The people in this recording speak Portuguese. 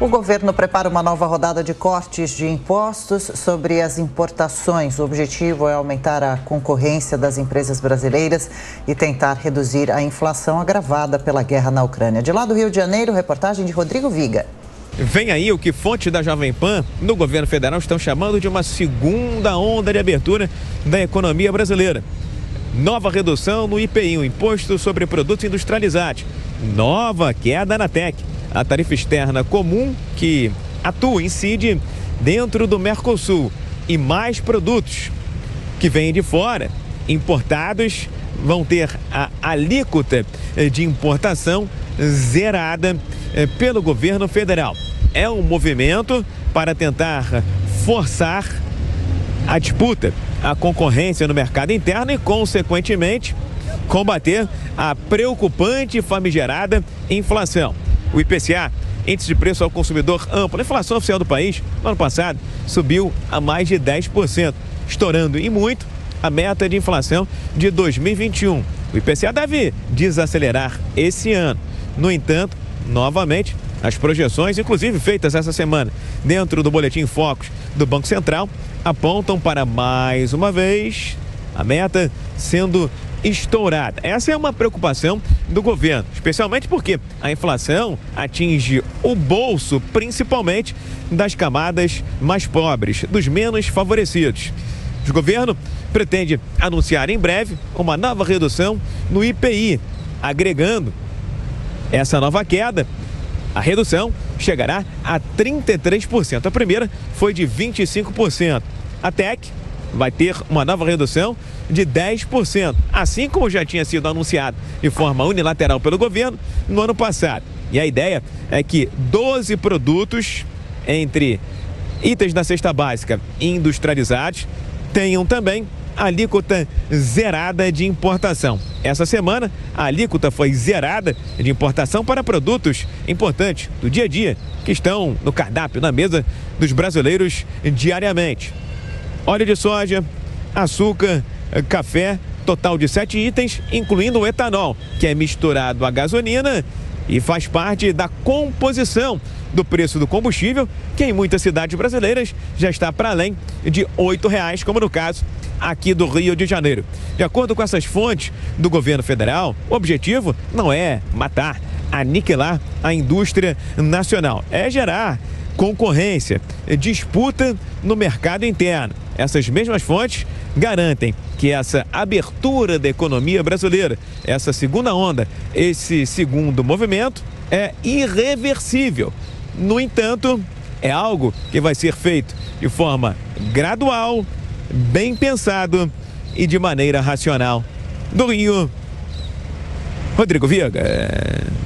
O governo prepara uma nova rodada de cortes de impostos sobre as importações. O objetivo é aumentar a concorrência das empresas brasileiras e tentar reduzir a inflação agravada pela guerra na Ucrânia. De lá do Rio de Janeiro, reportagem de Rodrigo Viga. Vem aí o que fontes da Jovem Pan no governo federal estão chamando de uma segunda onda de abertura da economia brasileira. Nova redução no IPI, o Imposto sobre Produtos Industrializados. Nova queda na TEC, a tarifa externa comum que atua e incide dentro do Mercosul. E mais produtos que vêm de fora, importados, vão ter a alíquota de importação zerada pelo governo federal. É um movimento para tentar forçar a disputa, a concorrência no mercado interno e, consequentemente, combater a preocupante e famigerada inflação. O IPCA, Índice de Preço ao Consumidor Amplo, a inflação oficial do país, no ano passado, subiu a mais de 10%, estourando e muito a meta de inflação de 2021. O IPCA deve desacelerar esse ano. No entanto, novamente, as projeções, inclusive feitas essa semana dentro do Boletim Focus do Banco Central, apontam para, mais uma vez, a meta sendo estourada. Essa é uma preocupação do governo, especialmente porque a inflação atinge o bolso, principalmente, das camadas mais pobres, dos menos favorecidos. O governo pretende anunciar em breve uma nova redução no IPI, agregando essa nova queda. A redução chegará a 33%. A primeira foi de 25%. A TEC vai ter uma nova redução de 10%, assim como já tinha sido anunciado de forma unilateral pelo governo no ano passado. E a ideia é que 12 produtos, entre itens da cesta básica e industrializados, tenham também alíquota zerada de importação. Essa semana, a alíquota foi zerada de importação para produtos importantes do dia a dia, que estão no cardápio, na mesa dos brasileiros diariamente. Óleo de soja, açúcar, café, total de 7 itens, incluindo o etanol, que é misturado à gasolina e faz parte da composição do preço do combustível, que em muitas cidades brasileiras já está para além de R$ 8, como no caso aqui do Rio de Janeiro. De acordo com essas fontes do governo federal, o objetivo não é matar, aniquilar a indústria nacional, é gerar concorrência, disputa no mercado interno. Essas mesmas fontes garantem que essa abertura da economia brasileira, essa segunda onda, esse segundo movimento é irreversível. No entanto, é algo que vai ser feito de forma gradual, bem pensado e de maneira racional. Do Rio, Rodrigo Viga.